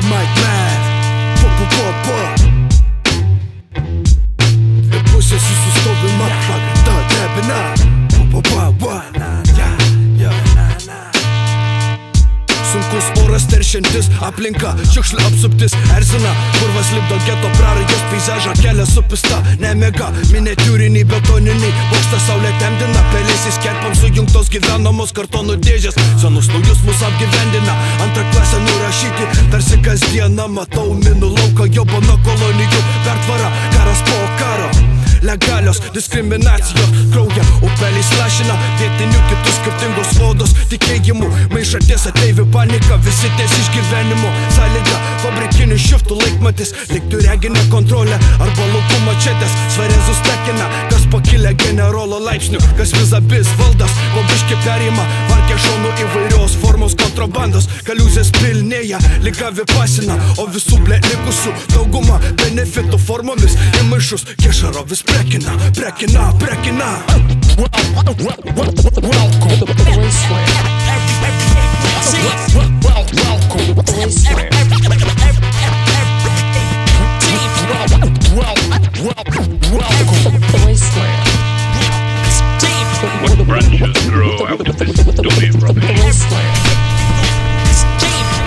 the mic man. Împășe și sustă pe mătăc, da, da, pe na. Sunt cu spora sterșentis, aplinca, și-aș le absuptis, erzina. Kurva slip do ghetto, prară, jos peizaja, kele supista, ne mega. Miniatūriniai, betoniniai, bokštą saulė temdina, pelės įskerpam sujungtos gyvenamos kartonų dėžės. Senus naujus mus apgyvendina, antrą klasę nurašyti, tarsi kasdieną matau minų lauką, jo bono kolonijų pertvara, karas po karo. Legalios diskriminacijos krauja upeliais lašina vietinių kitus skirtingos odos tikėjimų maišaties ateivių panika visi ties išgyvenimo sąlyga fabrikinių šiftų laikmatis liktų reginė kontrolė arba laukų mačetės svarezus tekina kas pakilę generolo laipsnių kas vizabis valdas vobiški perima varkė šonų įvairios formos kontrabandos kaliuzės pilnėja ligavi pasina o visų ble likusių dauguma benefitų formomis į maišus kešaro vis prekina, prekina, prekina. What branches grow out of this stony rubbish?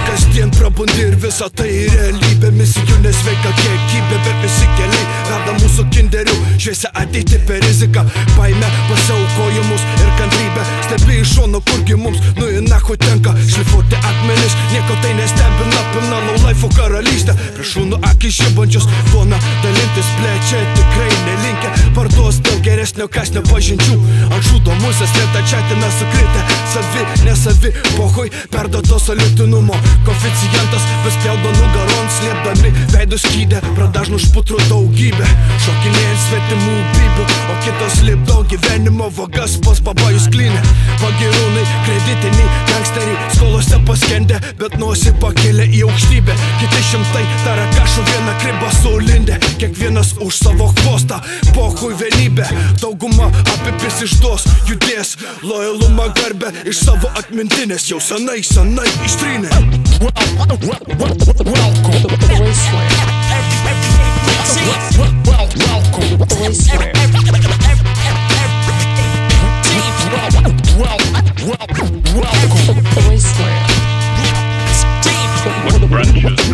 Kasdien prabundi ir visa tai realybė misijų nesveika kiekybė bet visi keliai veda mūsų kinderių šviesią ateitį per riziką baimę pasiaukojimus ir kantrybę stebi iš šono kurgi mums nu į nachui tenka šlifuoti akmenis nieko tai nestebina pilna laulaifo karalystė prie šunų akį žibančios fona dalintis plečiai tikrai nelinkę parduos dėl geresnio kasnio pažinčių ant šūdo musės lėta čatina sukritę savi nesavi pohui perdato solitinumo koeficientas vis pjaudo nugaron slėpdami veidų skydę pradažnų šputrų daugybę šokinėjant svetimų bybių o kitos lipdo gyvenimo vagas pas babajus klynę pagirūnai kreditiniai gangsteriai skolose paskendę bet nosį pakėlė į aukštybę kiti šimtai tarakašų viena kriba sulindę kiekvienas už savo kvostą pochui vienybę dauguma apipis išduos judės lojalumą garbę iš savo atmintinės jau senai senai ištrynė. What branches